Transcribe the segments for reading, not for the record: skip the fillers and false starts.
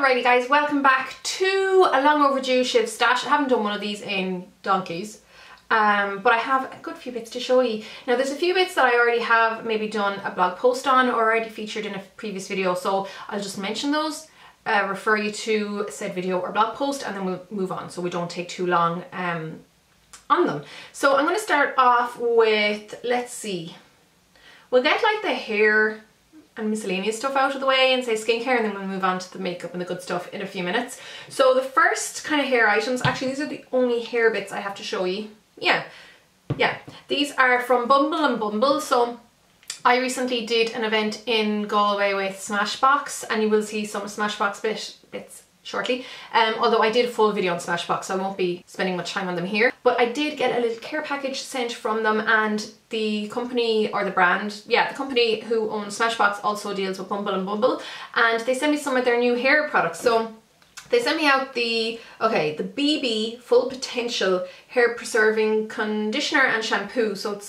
Alrighty guys, welcome back to a long overdue Shiv Stash. I haven't done one of these in donkeys, but I have a good few bits to show you. Now there's a few bits that I already have maybe done a blog post on or already featured in a previous video, so I'll just mention those, refer you to said video or blog post, and then we'll move on so we don't take too long on them. So I'm going to start off with, let's see, we'll get like the hair and miscellaneous stuff out of the way and say skincare, and then we'll move on to the makeup and the good stuff in a few minutes. So the first kind of hair items, actually these are the only hair bits I have to show you. Yeah, these are from Bumble and Bumble. So I recently did an event in Galway with Smashbox, and you will see some Smashbox bits shortly, although I did a full video on Smashbox, so I won't be spending much time on them here. But I did get a little care package sent from them, and the company, or the brand, yeah, the company who owns Smashbox also deals with Bumble and Bumble, and they sent me some of their new hair products. So they sent me out the BB Full Potential Hair Preserving Conditioner and Shampoo. So it's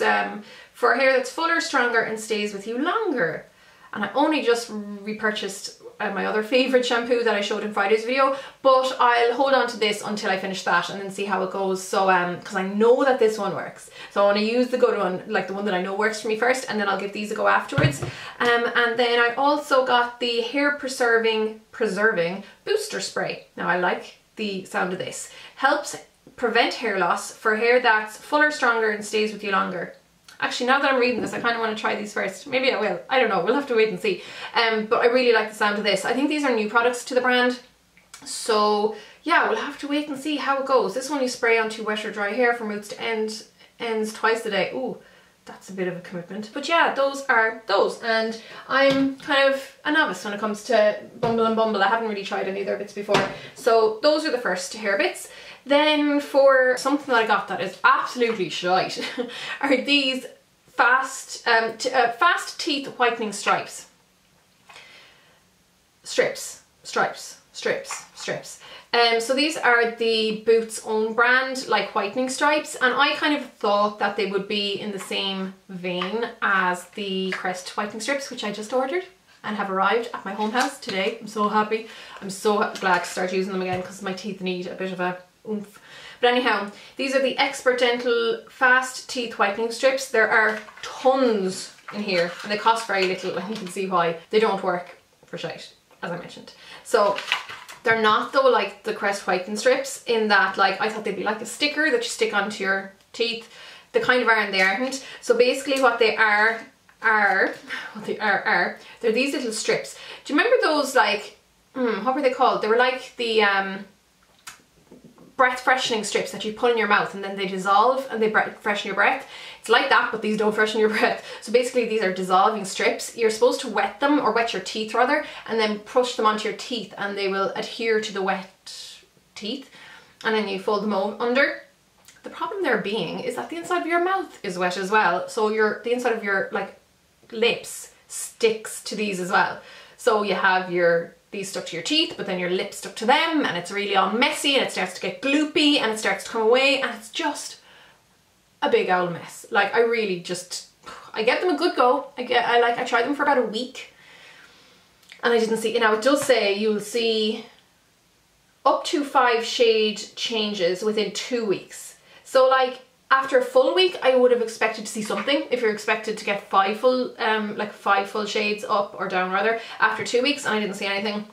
for hair that's fuller, stronger, and stays with you longer. And I only just repurchased my other favourite shampoo that I showed in Friday's video, but I'll hold on to this until I finish that and then see how it goes. So because I know that this one works, so I want to use the good one, like the one that I know works for me first, and then I'll give these a go afterwards. And then I also got the hair preserving booster spray. Now I like the sound of this. Helps prevent hair loss for hair that's fuller, stronger, and stays with you longer. Actually, now that I'm reading this, I kind of want to try these first. Maybe I will. I don't know. We'll have to wait and see. But I really like the sound of this. I think these are new products to the brand. So, yeah, we'll have to wait and see how it goes. This one you spray onto wet or dry hair from roots to ends twice a day. Ooh, that's a bit of a commitment. But yeah, those are those. And I'm kind of a novice when it comes to Bumble and Bumble. I haven't really tried any of their bits before. So those are the first hair bits. Then for something that I got that is absolutely shite are these fast teeth whitening strips. So these are the Boots own brand, like whitening stripes, and I kind of thought that they would be in the same vein as the Crest whitening strips, which I just ordered and have arrived at my home house today. I'm so happy. I'm so glad to start using them again because my teeth need a bit of a oomph. But anyhow, these are the Expert Dental Fast Teeth Whitening Strips. There are tons in here and they cost very little, and you can see why. They don't work for shite, as I mentioned. So they're not though like the Crest Whitening Strips, in that like I thought they'd be like a sticker that you stick onto your teeth. They kind of are and they aren't. So basically what they are, they're these little strips. Do you remember those, like, what were they called? They were like the breath freshening strips that you put in your mouth and then they dissolve and they freshen your breath. It's like that, but these don't freshen your breath. So basically these are dissolving strips. You're supposed to wet them, or wet your teeth rather, and then push them onto your teeth and they will adhere to the wet teeth, and then you fold them under. The problem there being is that the inside of your mouth is wet as well, so the inside of your, like, lips sticks to these as well. So you have these stuck to your teeth, but then your lips stuck to them, and it's really all messy, and it starts to get gloopy, and it starts to come away, and it's just a big old mess. Like, I really just, I get them a good go. I tried them for about a week, and I didn't see, now it does say you'll see up to 5 shade changes within 2 weeks. So like, after a full week, I would have expected to see something. If you're expected to get 5 full shades up or down rather, after 2 weeks, and I didn't see anything.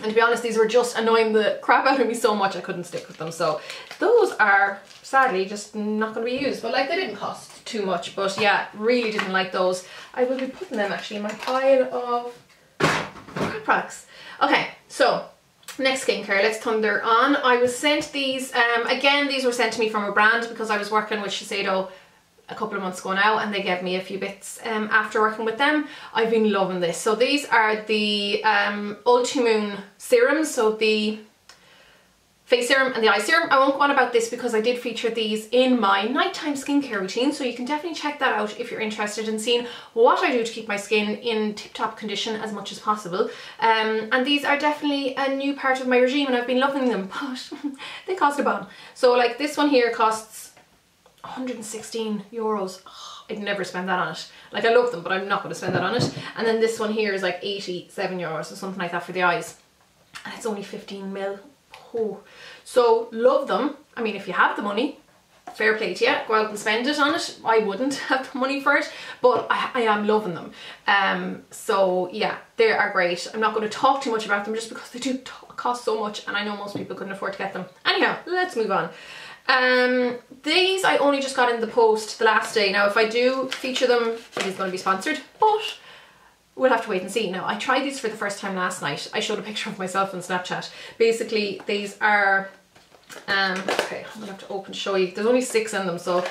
And to be honest, these were just annoying the crap out of me so much I couldn't stick with them. So those are sadly just not going to be used. But like, they didn't cost too much. But yeah, really didn't like those. I will be putting them actually in my pile of crap products. Okay, so next skincare, let's thunder on. I was sent these, again, these were sent to me from a brand because I was working with Shiseido a couple of months ago now, and they gave me a few bits after working with them. I've been loving this. So these are the Ultimoon serums, so the face serum and the eye serum. I won't go on about this because I did feature these in my nighttime skincare routine, so you can definitely check that out if you're interested in seeing what I do to keep my skin in tip-top condition as much as possible. And these are definitely a new part of my regime, and I've been loving them, but they cost a bomb. So like, this one here costs €116. Oh, I'd never spend that on it. Like, I love them, but I'm not going to spend that on it. And then this one here is like €87 or something like that for the eyes. and it's only 15ml. Oh, so love them. I mean, if you have the money, fair play to you, go out and spend it on it. I wouldn't have the money for it, but I am loving them. So yeah, they are great. I'm not going to talk too much about them just because they do cost so much, and I know most people couldn't afford to get them. Anyhow, let's move on. These I only just got in the post the last day. Now if I do feature them, it is going to be sponsored, but we'll have to wait and see. Now I tried these for the first time last night. I showed a picture of myself on Snapchat. Basically these are, okay, I'm going to have to open to show you. There's only 6 in them, so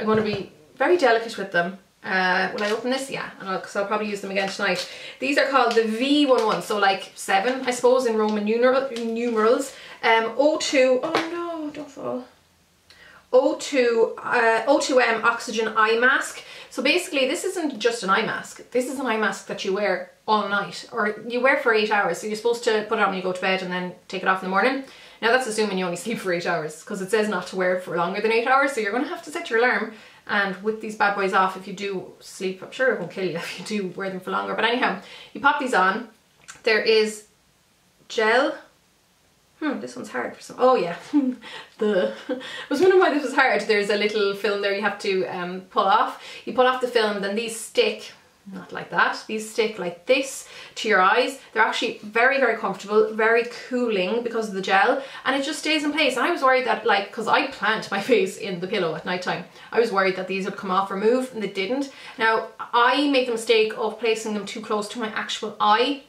I'm going to be very delicate with them. Will I open this? Yeah, because I'll probably use them again tonight. These are called the V11, so like 7, I suppose, in Roman numerals. O2, oh no, don't fall. O2M Oxygen Eye Mask. So basically this isn't just an eye mask. This is an eye mask that you wear all night, or you wear for 8 hours. So you're supposed to put it on when you go to bed and then take it off in the morning. Now that's assuming you only sleep for 8 hours, because it says not to wear it for longer than 8 hours. So you're going to have to set your alarm and with these bad boys off if you do sleep. I'm sure it won't kill you if you do wear them for longer. But anyhow, you pop these on. There is gel. This one's hard for some. Oh yeah, I was wondering why this was hard. There's a little film there you have to pull off. You pull off the film, then these stick, not like that, these stick like this to your eyes. They're actually very, very comfortable, very cooling because of the gel, and it just stays in place. And I was worried that, like, because I plant my face in the pillow at night time, I was worried that these would come off or move, and they didn't. Now, I make the mistake of placing them too close to my actual eye,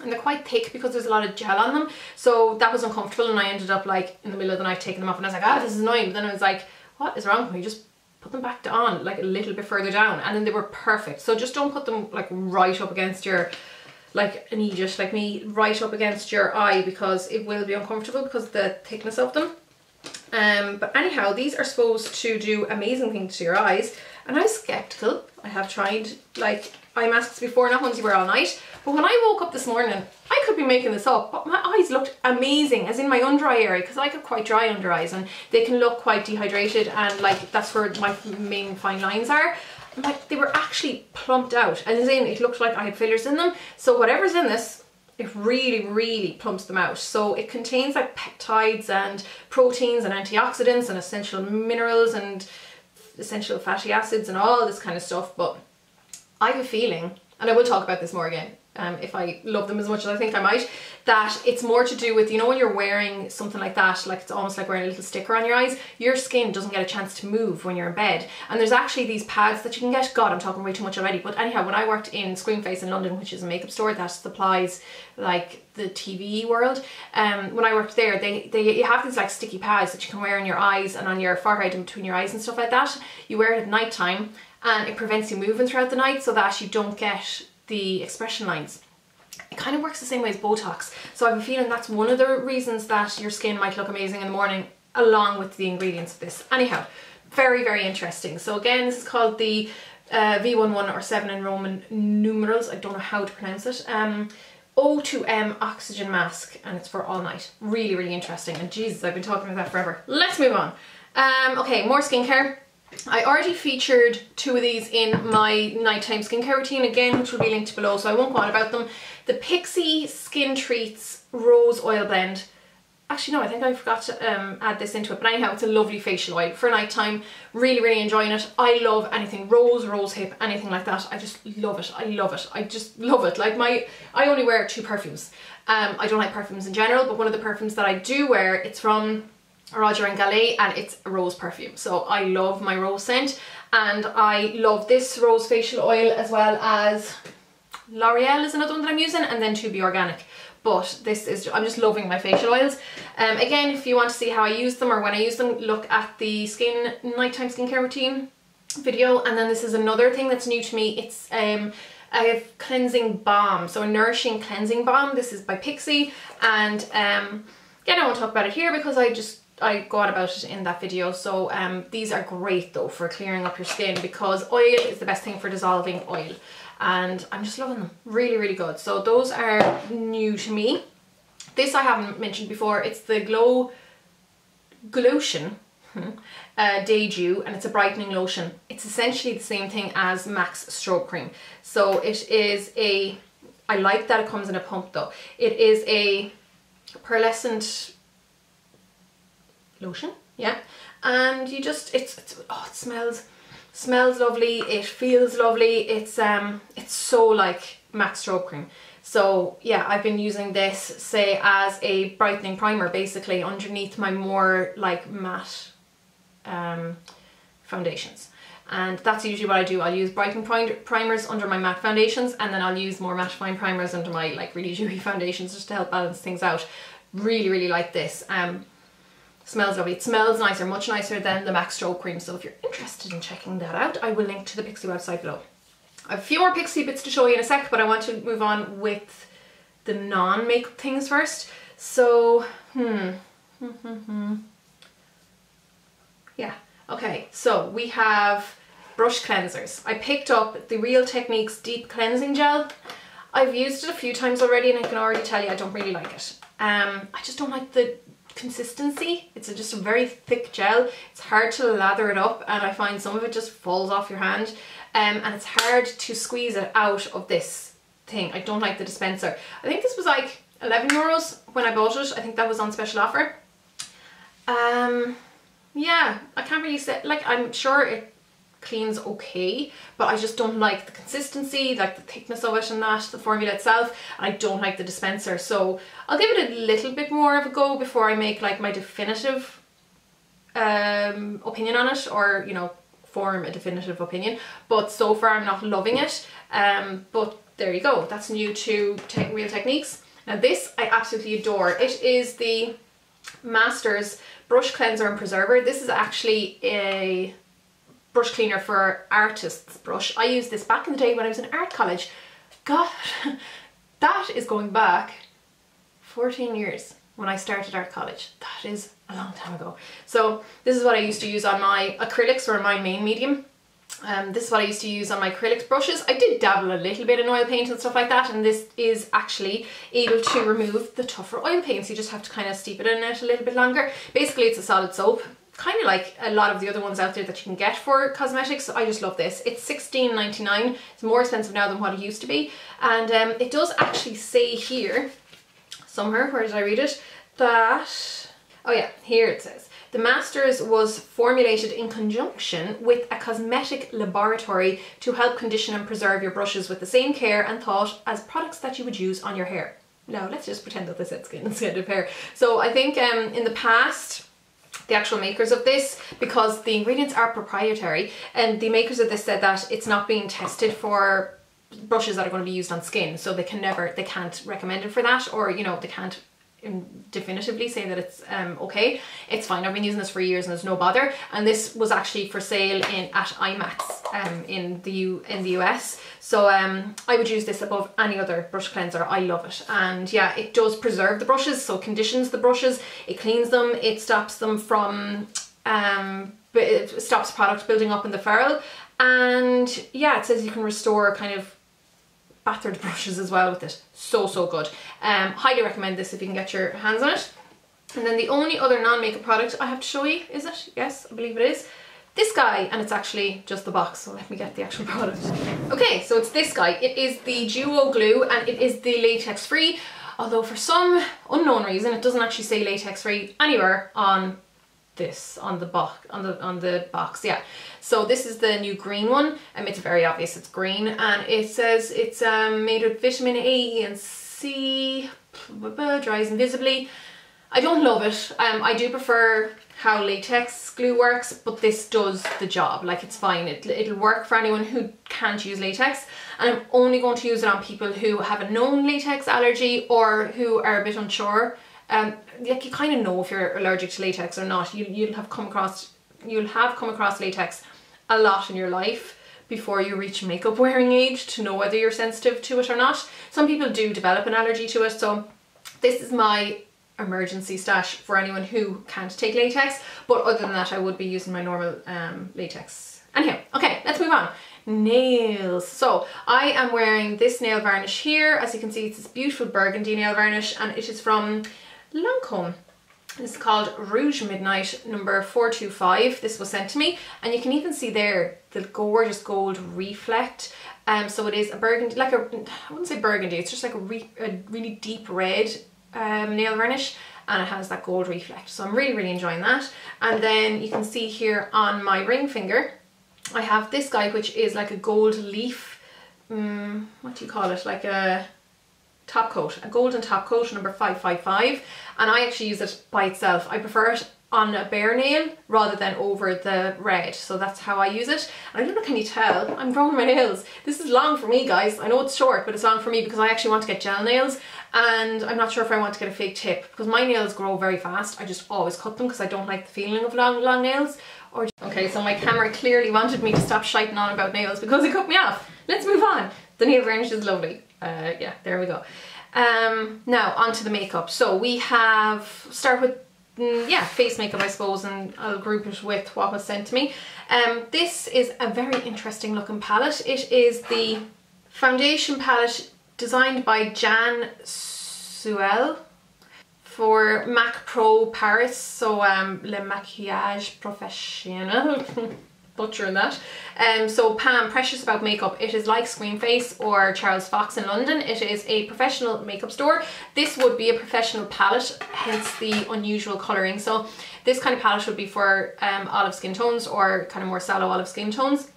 and they're quite thick because there's a lot of gel on them, so that was uncomfortable, and I ended up, like, in the middle of the night taking them off, and I was like, ah, this is annoying. But then I was like, what is wrong with me? Just put them back on, like, a little bit further down, and then they were perfect. So just don't put them, like, right up against your, like an idiot like me, right up against your eye, because it will be uncomfortable because of the thickness of them. But anyhow, these are supposed to do amazing things to your eyes, and I was skeptical. I have tried, like, eye masks before, not ones you wear all night, but when I woke up this morning, I could be making this up, but my eyes looked amazing, as in my under eye area, because I get quite dry under eyes and they can look quite dehydrated, and like that's where my main fine lines are. Like, they were actually plumped out, and as in it looked like I had fillers in them. So whatever's in this, it really, really plumps them out. So it contains like peptides and proteins and antioxidants and essential minerals and essential fatty acids and all this kind of stuff. But I have a feeling, and I will talk about this more again, if I love them as much as I think I might, that it's more to do with, you know, when you're wearing something like that, like it's almost like wearing a little sticker on your eyes, your skin doesn't get a chance to move when you're in bed. And there's actually these pads that you can get. God, I'm talking way too much already. But anyhow, when I worked in Screenface in London, which is a makeup store that supplies like the TV world, when I worked there, you have these like sticky pads that you can wear on your eyes and on your forehead and between your eyes and stuff like that. You wear it at night time, and it prevents you moving throughout the night so that you don't get the expression lines. It kind of works the same way as Botox. So I have a feeling that's one of the reasons that your skin might look amazing in the morning, along with the ingredients of this. Anyhow, very, very interesting. So again, this is called the V11 or 7 in Roman numerals. I don't know how to pronounce it. O2M Oxygen Mask, and it's for all night. Really, really interesting. And Jesus, I've been talking about that forever. Let's move on. Okay, more skincare. I already featured 2 of these in my nighttime skincare routine again, which will be linked below, so I won't go on about them. The Pixi Skin Treats Rose Oil Blend. Actually no, I think I forgot to add this into it, but anyhow, it's a lovely facial oil for nighttime. Really, really enjoying it. I love anything rose, rose hip, anything like that. I just love it. I love it. I just love it. Like, I only wear 2 perfumes. I don't like perfumes in general, but one of the perfumes that I do wear, it's from Roger and Galet, and it's a rose perfume. So I love my rose scent, and I love this rose facial oil, as well as L'Oreal is another one that I'm using, and then To Be Organic. But this is, I'm just loving my facial oils. Again, if you want to see how I use them or when I use them, look at the nighttime skincare routine video. And then this is another thing that's new to me. It's a cleansing balm, so a nourishing cleansing balm. This is by Pixi, and again, I won't talk about it here because I go on about it in that video. So these are great though for clearing up your skin, because oil is the best thing for dissolving oil, and I'm just loving them. Really, really good. So those are new to me. This I haven't mentioned before. It's the Glotion Daydew, and it's a brightening lotion. It's essentially the same thing as MAC's Strobe Cream. So it is I like that it comes in a pump though. It is a pearlescent lotion, yeah, and you just oh, it smells lovely, it feels lovely, it's so like matte strobe cream. So yeah, I've been using this, say, as a brightening primer basically underneath my more like matte foundations. And that's usually what I do. I'll use brightening primers under my matte foundations, and then I'll use more matte fine primers under my like really dewy foundations just to help balance things out. Really, really like this. Smells lovely. It smells nicer, much nicer than the MAC Strobe Cream. So if you're interested in checking that out, I will link to the Pixi website below. I have a few more Pixi bits to show you in a sec, but I want to move on with the non-makeup things first. So, yeah. Okay, so we have brush cleansers. I picked up the Real Techniques Deep Cleansing Gel. I've used it a few times already and I can already tell you I don't really like it. I just don't like the consistency. It's just a very thick gel. It's hard to lather it up and I find some of it just falls off your hand. And it's hard to squeeze it out of this thing. I don't like the dispenser. I think this was like €11 when I bought it. I think that was on special offer. Yeah, I can't really say, like, I'm sure it cleans okay, but I just don't like the consistency, like the thickness of it and that, the formula itself, and I don't like the dispenser. So I'll give it a little bit more of a go before I make like my definitive opinion on it, or, you know, form a definitive opinion. But so far I'm not loving it, but there you go. That's new to Real Techniques. Now this I absolutely adore. It is the Masters Brush Cleanser and Preserver. This is actually a brush cleaner for artists' brush. I used this back in the day when I was in art college. God, that is going back 14 years when I started art college. That is a long time ago. So this is what I used to use on my acrylics or my main medium. This is what I used to use on my acrylics brushes. I did dabble a little bit in oil paint and stuff like that, and this is actually able to remove the tougher oil paints. You just have to kind of steep it in it a little bit longer. Basically it's a solid soap, kind of like a lot of the other ones out there that you can get for cosmetics. So I just love this. It's $16.99. It's more expensive now than what it used to be, and it does actually say here somewhere, where did I read it, that, oh yeah, here it says, the Masters was formulated in conjunction with a cosmetic laboratory to help condition and preserve your brushes with the same care and thought as products that you would use on your hair. Now let's just pretend that this is skin instead of hair. So I think in the past, the actual makers of this, because the ingredients are proprietary, and the makers of this said that it's not being tested for brushes that are going to be used on skin, so they can never, they can't recommend it for that, or, you know, they can't definitively say that it's okay. It's fine, I've been using this for years and there's no bother. And this was actually for sale at IMAX in the US. So I would use this above any other brush cleanser. I love it. And yeah, it does preserve the brushes, so it conditions the brushes, it cleans them, it stops them from it stops product building up in the ferrule. And yeah, it says you can restore kind of battered brushes as well with it. So good. Highly recommend this if you can get your hands on it. And then the only other non-makeup product I have to show you, is it? Yes, I believe it is. This guy, and it's actually just the box, so let me get the actual product. Okay, so it's this guy. It is the Duo Glue, and it is the latex free, although for some unknown reason it doesn't actually say latex free anywhere on this, on the box. Yeah, so this is the new green one, and it's very obvious it's green, and it says it's made with vitamin A and C, blah, blah, blah, dries invisibly. I don't love it. I do prefer how latex glue works, but this does the job. Like, it's fine. It'll work for anyone who can't use latex, and I'm only going to use it on people who have a known latex allergy or who are a bit unsure. Like, you kind of know if you're allergic to latex or not. You'll have come across latex a lot in your life before you reach makeup wearing age to know whether you're sensitive to it or not. Some people do develop an allergy to it, so this is my emergency stash for anyone who can't take latex. But other than that, I would be using my normal latex. Anyhow, okay, let's move on. Nails. So I am wearing this nail varnish here. As you can see, it's this beautiful burgundy nail varnish, and it is from Lancôme. It's called Rouge Midnight number 425. This was sent to me, and you can even see there the gorgeous gold reflect. So it is a burgundy, like I wouldn't say burgundy, it's just like a really deep red nail varnish, and it has that gold reflect. So I'm really, really enjoying that. And then you can see here on my ring finger, I have this guy, which is like a gold leaf, what do you call it? Like a top coat, a golden top coat, number 555. And I actually use it by itself. I prefer it on a bare nail rather than over the red. So that's how I use it. And I don't know, can you tell? I'm growing my nails. This is long for me, guys. I know it's short, but it's long for me because I actually want to get gel nails. And I'm not sure if I want to get a fake tip because my nails grow very fast. I just always cut them because I don't like the feeling of long nails. Or okay, so my camera clearly wanted me to stop shouting on about nails because it cut me off. Let's move on. The nail varnish is lovely. Yeah, there we go. Now onto the makeup. So we have, start with, yeah, face makeup, I suppose, and I'll group it with what was sent to me. This is a very interesting looking palette. It is the foundation palette designed by Jan Sewell for MAC Pro Paris, so Le Maquillage Professionnel. Butchering that. So Pam Precious about makeup. It is like Screenface or Charles Fox in London. It is a professional makeup store. This would be a professional palette, hence the unusual colouring. So this kind of palette would be for olive skin tones or kind of more sallow olive skin tones.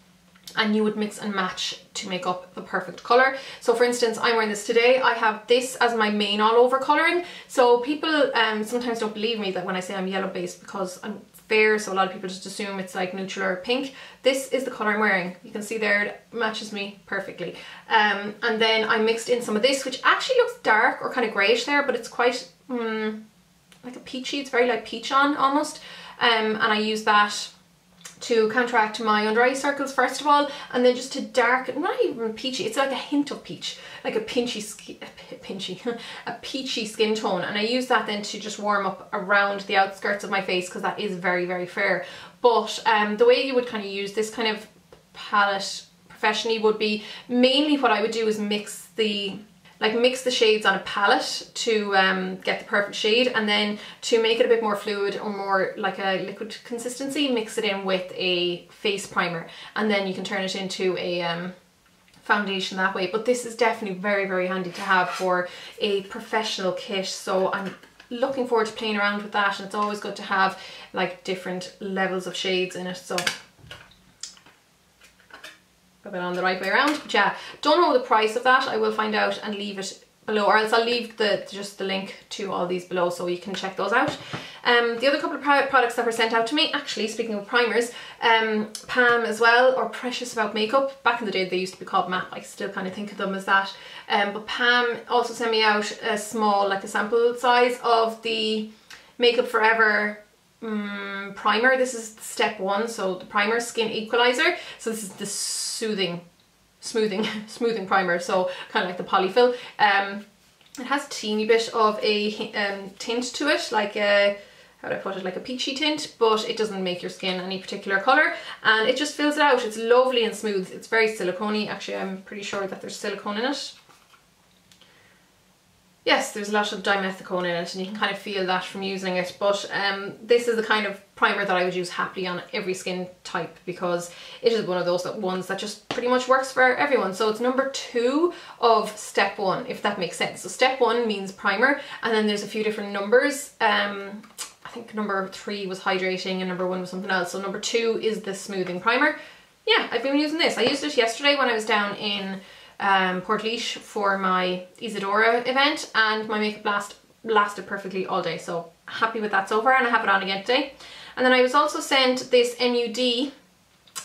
And you would mix and match to make up the perfect colour. So for instance, I'm wearing this today. I have this as my main all over colouring. So people sometimes don't believe me that when I say I'm yellow based because I'm fair, so a lot of people just assume it's like neutral or pink. This is the colour I'm wearing. You can see there it matches me perfectly. And then I mixed in some of this, which actually looks dark or kind of greyish there, but it's quite like a peachy, it's very like peach on almost. And I use that to counteract my under eye circles first of all, and then just to darken, not even peachy, it's like a hint of peach, like a peachy skin tone. And I use that then to just warm up around the outskirts of my face because that is very, very fair. But the way you would kind of use this kind of palette professionally would be mainly what I would do is mix the shades on a palette to get the perfect shade, and then to make it a bit more fluid or more like a liquid consistency, mix it in with a face primer, and then you can turn it into a foundation that way. But this is definitely very, very handy to have for a professional kit, so I'm looking forward to playing around with that. And it's always good to have like different levels of shades in it, so rub it on the right way around. But yeah, don't know the price of that. I will find out and leave it below, or else I'll leave the just the link to all these below so you can check those out. The other couple of products that were sent out to me, actually speaking of primers, Pam as well, or Precious About Makeup. Back in the day they used to be called MAP. I still kind of think of them as that. But Pam also sent me out a small, like a sample size of the Makeup Forever primer. This is step one, so the primer, skin equalizer. So this is the smoothing primer, so kind of like the polyfill. It has a teeny bit of a tint to it, like a, how do I put it, like a peachy tint, but it doesn't make your skin any particular colour, and it just fills it out. It's lovely and smooth. It's very silicone-y. Actually, I'm pretty sure that there's silicone in it. Yes, there's a lot of dimethicone in it, and you can kind of feel that from using it. But this is the kind of primer that I would use happily on every skin type, because it is one of those ones that just pretty much works for everyone. So it's number two of step one, if that makes sense. So step one means primer, and then there's a few different numbers. I think number three was hydrating and number one was something else. So number two is the smoothing primer. Yeah, I've been using this. I used it yesterday when I was down in Portlaoise for my Isadora event, and my makeup lasted perfectly all day, so happy with that so far, and I have it on again today. And then I was also sent this MUD,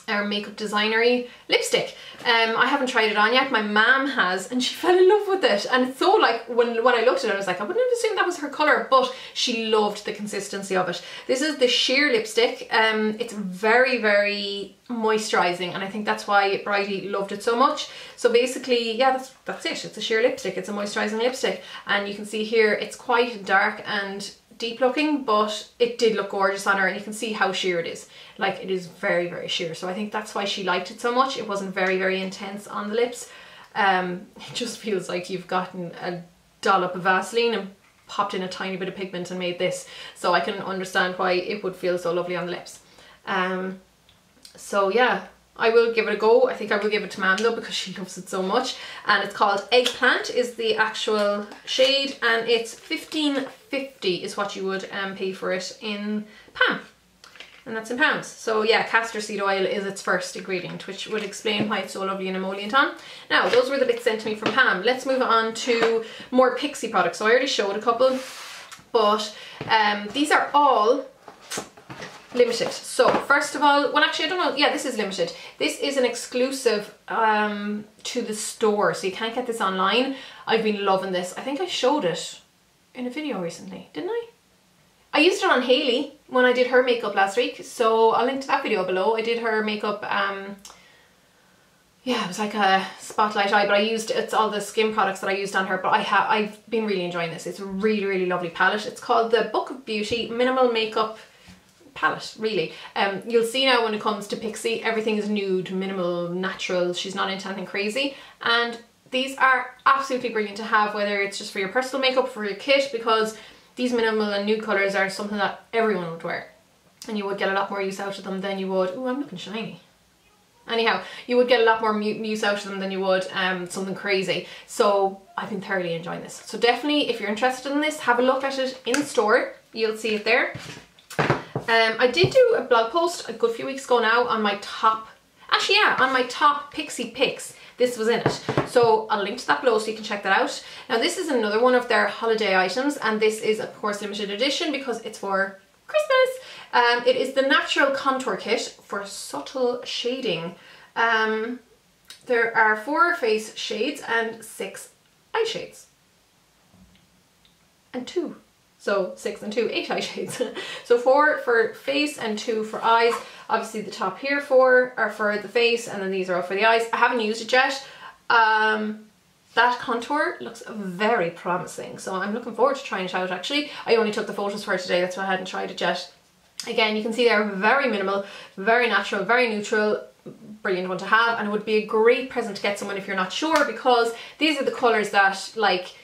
or makeup designery lipstick. I haven't tried it on yet. My mom has, and she fell in love with it. And it's so, like, when I looked at it, I was like, I wouldn't have assumed that was her colour, but she loved the consistency of it. This is the sheer lipstick. It's very, very moisturising, and I think that's why Bridie loved it so much. So basically, yeah, that's it. It's a sheer lipstick. It's a moisturising lipstick, and you can see here it's quite dark and deep looking, but it did look gorgeous on her, and you can see how sheer it is. Like, it is very, very sheer, so I think that's why she liked it so much. It wasn't very, very intense on the lips. It just feels like you've gotten a dollop of Vaseline and popped in a tiny bit of pigment and made this, so I can understand why it would feel so lovely on the lips. So yeah, I will give it a go. I think I will give it to Mam though, because she loves it so much. And it's called Eggplant is the actual shade, and it's $15.50 is what you would pay for it in PAM. And that's in pounds. So yeah, castor seed oil is its first ingredient, which would explain why it's so lovely and emollient on. Now, those were the bits sent to me from PAM. Let's move on to more Pixi products. So I already showed a couple, but these are all limited. So first of all, well actually I don't know, yeah this is limited. This is an exclusive to the store, so you can't get this online. I've been loving this. I think I showed it in a video recently, didn't I? I used it on Hayley when I did her makeup last week, so I'll link to that video below. I did her makeup, yeah, it was like a spotlight eye, but I used, it's all the skin products that I used on her, but I've been really enjoying this. It's a really, really lovely palette. It's called the Book of Beauty Minimal Makeup Palette, really. You'll see now when it comes to Pixi, everything is nude, minimal, natural. She's not into anything crazy. And these are absolutely brilliant to have, whether it's just for your personal makeup, for your kit, because these minimal and nude colours are something that everyone would wear, and you would get a lot more use out of them than you would, ooh I'm looking shiny. Anyhow, you would get a lot more use out of them than you would something crazy. So I've been thoroughly enjoying this. So definitely, if you're interested in this, have a look at it in store. You'll see it there. I did do a blog post a good few weeks ago now on my top, actually yeah, on my top Pixi picks. This was in it. So I'll link to that below so you can check that out. Now this is another one of their holiday items, and this is of course limited edition because it's for Christmas. It is the Natural Contour Kit for subtle shading. There are 4 face shades and 6 eye shades. And 2. So 6 and 2, 8 eye shades. So 4 for face and 2 for eyes. Obviously the top here 4 are for the face, and then these are all for the eyes. I haven't used it yet. That contour looks very promising, so I'm looking forward to trying it out actually. I only took the photos for today, that's why I hadn't tried it yet. Again, you can see they're very minimal, very natural, very neutral. Brilliant one to have, and it would be a great present to get someone if you're not sure, because these are the colours that, like,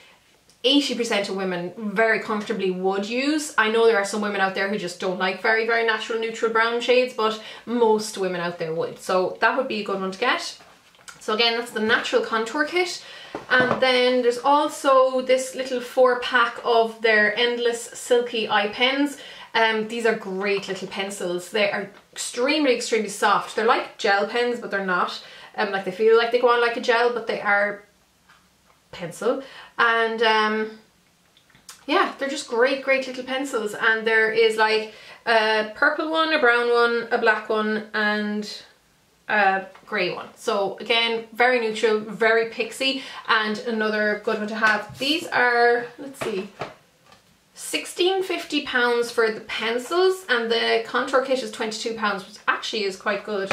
80% of women very comfortably would use. I know there are some women out there who just don't like very, very natural neutral brown shades, but most women out there would. So that would be a good one to get. So again, that's the Natural Contour Kit. And then there's also this little 4-pack of their Endless Silky Eye Pens. These are great little pencils. They are extremely, extremely soft. They're like gel pens, but they're not. Like, they feel like they go on like a gel, but they are pencil. And yeah, they're just great little pencils, and there is like a purple one, a brown one, a black one, and a grey one. So again, very neutral, very Pixi, and another good one to have. These are, let's see, £16.50 for the pencils, and the contour kit is £22, which actually is quite good.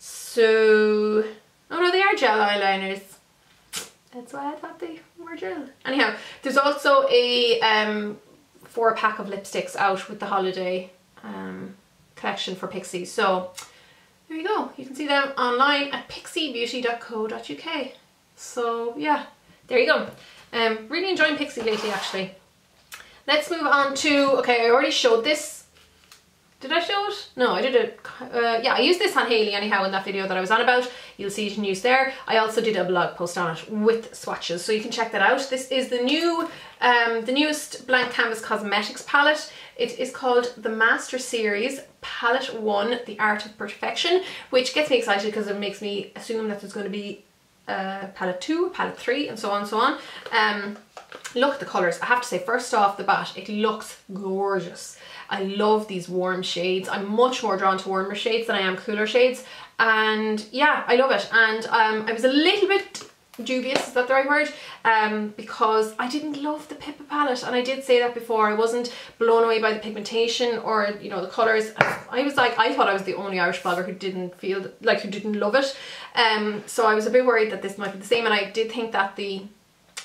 So, oh no, they are gel eyeliners. That's why I thought they were gel. Anyhow, there's also a 4-pack of lipsticks out with the holiday collection for Pixi. So there you go. You can see them online at pixibeauty.co.uk. So yeah, there you go. Really enjoying Pixi lately actually. Let's move on to, okay, I already showed this. Did I show it? No, I did it. Yeah, I used this on Hayley anyhow in that video that I was on about. You'll see it in use there. I also did a blog post on it with swatches, so you can check that out. This is the new, the newest Blank Canvas Cosmetics palette. It is called the Master Series Palette 1, The Art of Perfection, which gets me excited because it makes me assume that there's going to be palette 2, palette 3, and so on and so on. Look at the colours. I have to say, first off the bat, it looks gorgeous. I love these warm shades. I'm much more drawn to warmer shades than I am cooler shades, and yeah, I love it. And I was a little bit dubious, is that the right word, because I didn't love the Pippa palette, and I did say that before. I wasn't blown away by the pigmentation or, you know, the colours. I was like, I thought I was the only Irish blogger who didn't feel, like, who didn't love it, so I was a bit worried that this might be the same, and I did think that the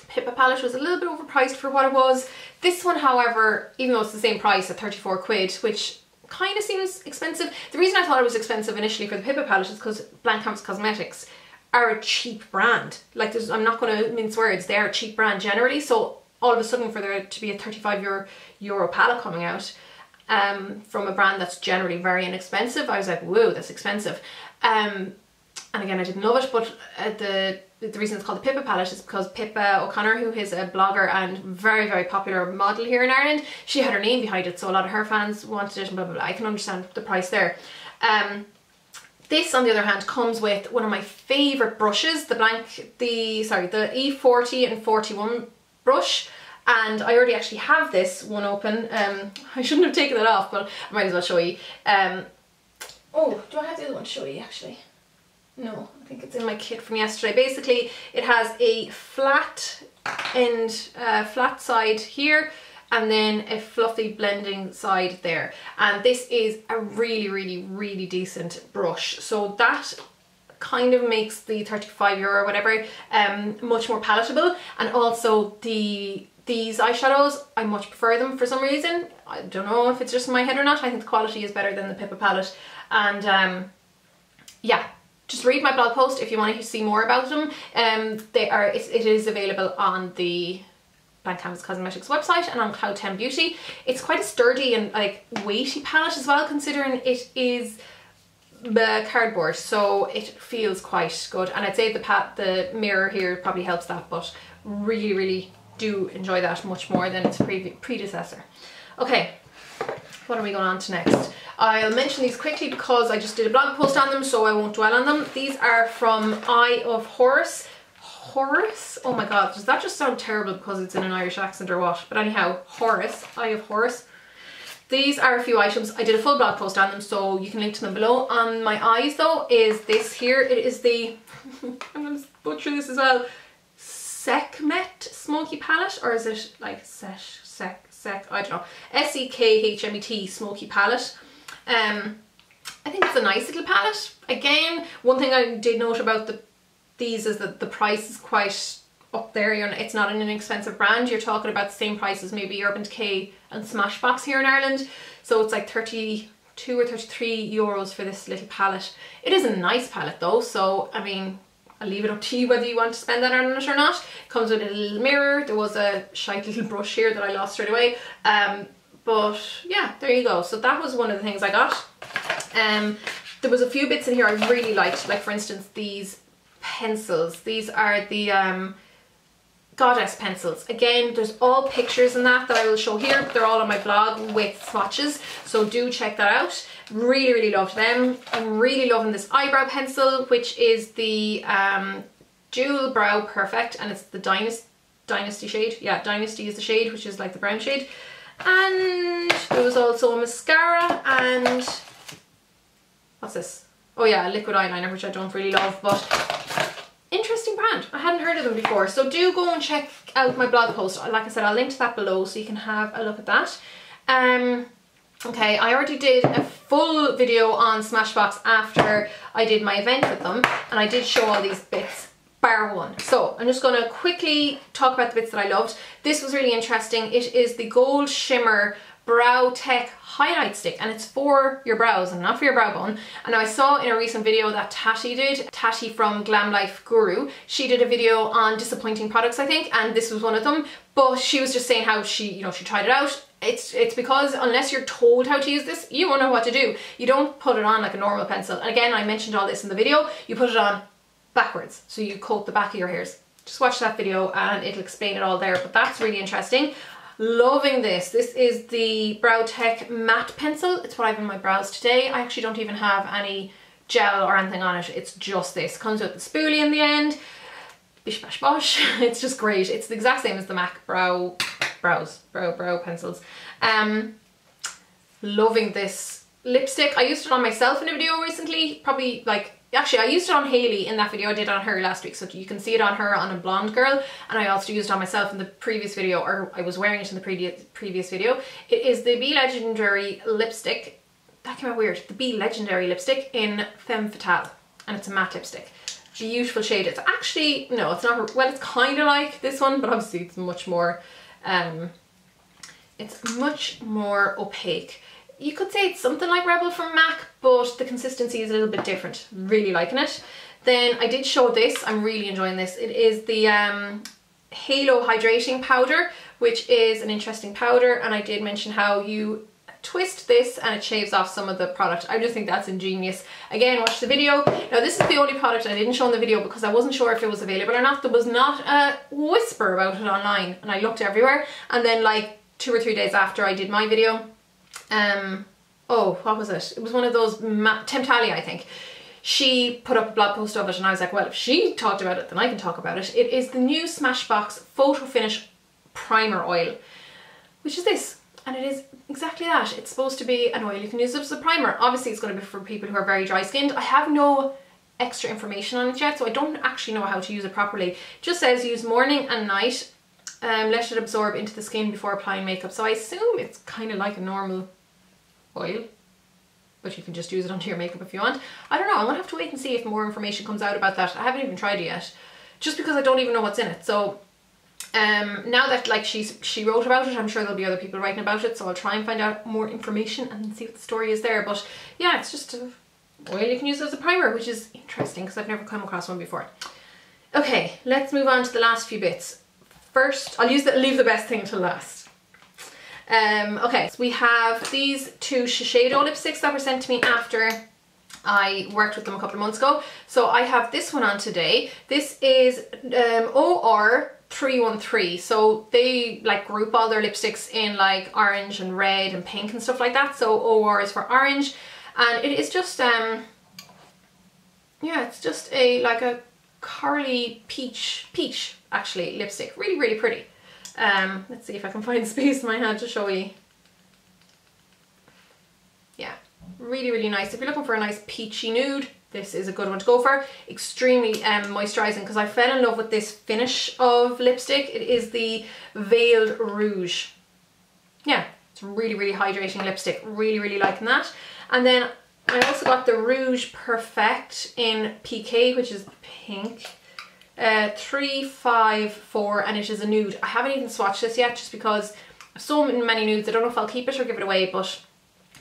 Pippa palette was a little bit overpriced for what it was. This one, however, even though it's the same price at 34 quid, which kind of seems expensive. The reason I thought it was expensive initially for the Pippa palette is because Blank Canvas Cosmetics are a cheap brand. Like, there's, I'm not going to mince words, they are a cheap brand generally, so all of a sudden for there to be a €35 palette coming out, from a brand that's generally very inexpensive. I was like, whoa, that's expensive. And again, I didn't love it, but the reason it's called the Pippa palette is because Pippa O'Connor, who is a blogger and very, very popular model here in Ireland, she had her name behind it, so a lot of her fans wanted it and blah, blah, blah. I can understand the price there. This, on the other hand, comes with one of my favourite brushes, the E40 and 41 brush. And I already actually have this one open. I shouldn't have taken it off, but I might as well show you. Oh, do I have the other one to show you, actually? No, I think it's in my kit from yesterday. Basically, it has a flat end, flat side here, and then a fluffy blending side there. And this is a really, really, really decent brush. So that kind of makes the €35 or whatever much more palatable. And also these eyeshadows, I much prefer them for some reason. I don't know if it's just in my head or not. I think the quality is better than the Pippa palette. And yeah. Just read my blog post if you want to see more about them. It is available on the Blank Canvas Cosmetics website and on Cloud 10 Beauty. It's quite a sturdy and like weighty palette as well, considering it is cardboard, so it feels quite good. And I'd say the mirror here probably helps that, but really, really do enjoy that much more than its predecessor. Okay, what are we going on to next? I'll mention these quickly because I just did a blog post on them, so I won't dwell on them. These are from Eye of Horus. Horus? Oh my god, does that just sound terrible because it's in an Irish accent or what? But anyhow, Horus. Eye of Horus. These are a few items. I did a full blog post on them, so you can link to them below. On my eyes, though, is this here. It is the... I'm going to butcher this as well. Sekhmet Smoky Palette? Or is it like I don't know. S-E-K-H-M-E-T Smoky Palette. I think it's a nice little palette. Again, one thing I did note about these is that the price is quite up there. It's not an inexpensive brand. You're talking about the same price as maybe Urban Decay and Smashbox here in Ireland. So it's like €32 or €33 for this little palette. It is a nice palette though, so I mean, I'll leave it up to you whether you want to spend that on it or not. It comes with a little mirror. There was a shite little brush here that I lost straight away. But yeah, there you go. So that was one of the things I got. There was a few bits in here I really liked, like for instance these pencils. These are the Goddess pencils. Again, there's all pictures in that I will show here. They're all on my blog with swatches, so do check that out. Really, really loved them. I'm really loving this eyebrow pencil, which is the Dual Brow Perfect, and it's the Dynasty shade. Yeah, Dynasty is the shade, which is like the brown shade. And there was also a mascara and what's this? Oh yeah, a liquid eyeliner, which I don't really love, but interesting brand. I hadn't heard of them before, so do go and check out my blog post. Like I said, I'll link to that below so you can have a look at that. Okay, I already did a full video on Smashbox after I did my event with them, and I did show all these bits bar one. So I'm just going to quickly talk about the bits that I loved. This was really interesting. It is the Gold Shimmer Brow Tech Highlight Stick, and it's for your brows and not for your brow bone. And I saw in a recent video that Tati did, Tati from Glam Life Guru, she did a video on disappointing products, I think, and this was one of them. But she was just saying how she, you know, she tried it out. It's because unless you're told how to use this, you won't know what to do. You don't put it on like a normal pencil. And again, I mentioned all this in the video. You put it on backwards, so you coat the back of your hairs. Just watch that video and it'll explain it all there, but that's really interesting. Loving this. This is the Brow Tech matte pencil. It's what I have in my brows today. I actually don't even have any gel or anything on it. It's just this. Comes with the spoolie in the end. Bish bash bosh. It's just great. It's the exact same as the MAC brow pencils. Loving this lipstick. I used it on myself in a video recently, probably like actually, I used it on Hayley in that video I did on her last week, so you can see it on her on a blonde girl, and I also used it on myself in the previous video, or I was wearing it in the previous video. It is the Be Legendary lipstick. That came out weird. The Be Legendary lipstick in Femme Fatale, and it's a matte lipstick. Beautiful shade. It's actually, no, it's not, well, it's kind of like this one, but obviously it's much more opaque. You could say it's something like Rebel from MAC, but the consistency is a little bit different. Really liking it. Then I did show this. I'm really enjoying this. It is the Halo Hydrating Powder, which is an interesting powder. And I did mention how you twist this and it shaves off some of the product. I just think that's ingenious. Again, watch the video. Now this is the only product I didn't show in the video because I wasn't sure if it was available or not. There was not a whisper about it online and I looked everywhere, and then like 2 or 3 days after I did my video, oh, what was it? It was one of those, Temptalia, I think. She put up a blog post of it and I was like, well, if she talked about it, then I can talk about it. It is the new Smashbox Photo Finish Primer Oil, which is this. And it is exactly that. It's supposed to be an oil you can use as a primer. Obviously, it's going to be for people who are very dry skinned. I have no extra information on it yet, so I don't actually know how to use it properly. It just says use morning and night. Let it absorb into the skin before applying makeup. So I assume it's kind of like a normal oil, but you can just use it onto your makeup if you want. I don't know, I'm gonna have to wait and see if more information comes out about that. I haven't even tried it yet, just because I don't even know what's in it. So now that like she wrote about it, I'm sure there'll be other people writing about it, so I'll try and find out more information and see what the story is there. But yeah, it's just an oil you can use as a primer, which is interesting because I've never come across one before. Okay, let's move on to the last few bits. First, I'll leave the best thing to last. Okay, so we have these two Shiseido lipsticks that were sent to me after I worked with them a couple of months ago. So I have this one on today. This is OR313. So they like group all their lipsticks in like orange and red and pink and stuff like that. So OR is for orange, and it is just yeah, it's just a like a curly peach actually lipstick. Really, really pretty. Let's see if I can find space in my hand to show you. Yeah, really, really nice. If you're looking for a nice peachy nude, this is a good one to go for. Extremely moisturizing, because I fell in love with this finish of lipstick. It is the Veiled Rouge. Yeah, it's really, really hydrating lipstick. Really, really liking that. And then I also got the Rouge Perfect in PK, which is pink. 354, and it is a nude. I haven't even swatched this yet just because so many nudes. I don't know if I'll keep it or give it away, but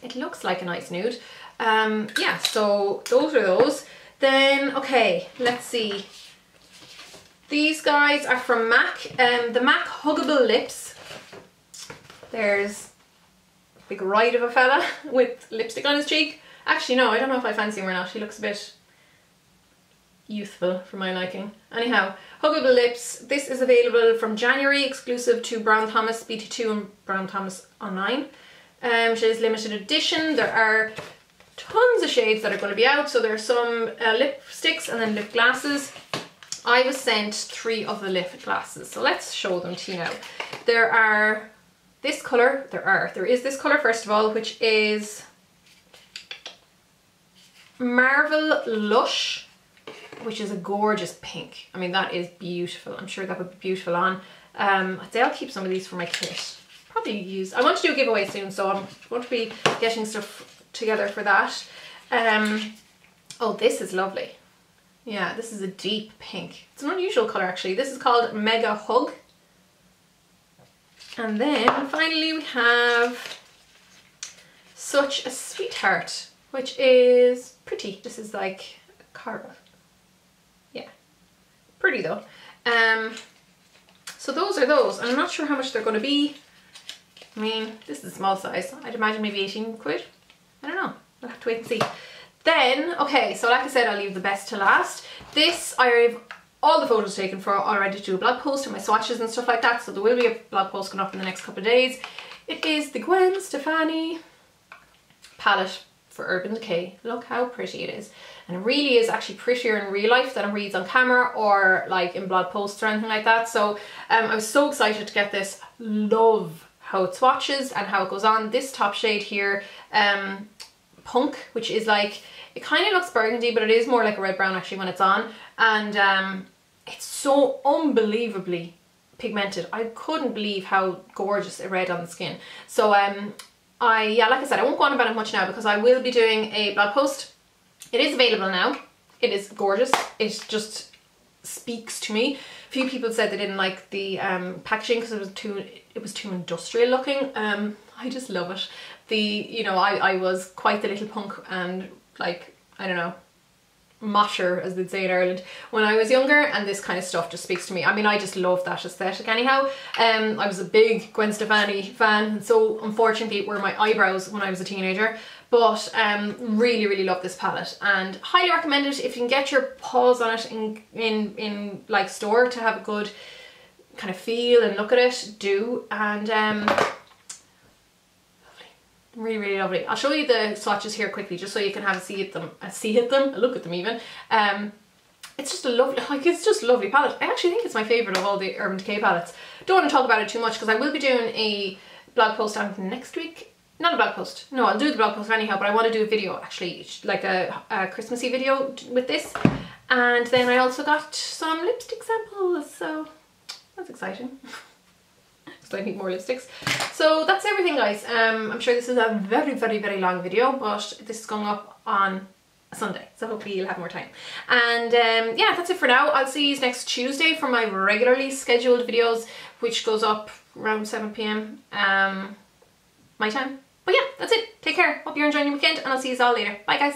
it looks like a nice nude. Yeah, so those are those. Then, okay, let's see. These guys are from MAC, the MAC Huggable Lips. There's a big ride of a fella with lipstick on his cheek. Actually, no, I don't know if I fancy him or not. He looks a bit youthful for my liking. Anyhow, Huggable Lips. This is available from January, exclusive to Brown Thomas, BT2 and Brown Thomas online. It is limited edition. There are tons of shades that are going to be out. So there are some lipsticks and then lip glasses. I was sent 3 of the lip glasses. So let's show them to you now. There are this colour. There is this colour first of all, which is Marvel Lush, which is a gorgeous pink. I mean, that is beautiful. I'm sure that would be beautiful on. I'd say I'll keep some of these for my kit. Probably use, I want to do a giveaway soon, so I'm going to be getting stuff together for that. Oh, this is lovely. Yeah, this is a deep pink. It's an unusual colour actually. This is called Mega Hug. And then finally we have Such a Sweetheart, which is pretty. This is like coral. Pretty though. So those are those. I'm not sure how much they're going to be. I mean, this is a small size. I'd imagine maybe 18 quid. I don't know. We'll have to wait and see. Then, okay, so like I said, I'll leave the best to last. This, I have all the photos taken for already to do a blog post and my swatches and stuff like that. So there will be a blog post going up in the next couple of days. It is the Gwen Stefani palette for Urban Decay. Look how pretty it is, and it really is actually prettier in real life than it reads on camera or like in blog posts or anything like that. So I was so excited to get this. Love how it swatches and how it goes on. This top shade here, Punk, which is like, it kind of looks burgundy but it is more like a red brown actually when it's on, and it's so unbelievably pigmented. I couldn't believe how gorgeous it read on the skin. So yeah, like I said, I won't go on about it much now because I will be doing a blog post. It is available now. It is gorgeous. It just speaks to me. A few people said they didn't like the packaging because it was too industrial looking. I just love it. You know, I was quite the little punk and like, I don't know, matter, as they'd say in Ireland, when I was younger, and this kind of stuff just speaks to me. I mean, I just love that aesthetic anyhow. I was a big Gwen Stefani fan, and so unfortunately were my eyebrows when I was a teenager, but really, really love this palette and highly recommend it if you can get your paws on it in like store to have a good kind of feel and look at it, do. And really, really lovely. I'll show you the swatches here quickly just so you can have a look at them even. It's just a lovely, like, it's just a lovely palette. I actually think it's my favourite of all the Urban Decay palettes. Don't want to talk about it too much because I will be doing a blog post on next week. Not a blog post. No, I'll do the blog post anyhow, but I want to do a video actually, like a Christmassy video with this. And then I also got some lipstick samples, so that's exciting. I need more lipsticks. So that's everything, guys. I'm sure this is a very, very, very long video, but this is going up on Sunday, so hopefully you'll have more time. And yeah, that's it for now. I'll see you next Tuesday for my regularly scheduled videos, which goes up around 7 p.m. My time. But yeah, that's it. Take care. Hope you're enjoying your weekend, and I'll see you all later. Bye, guys.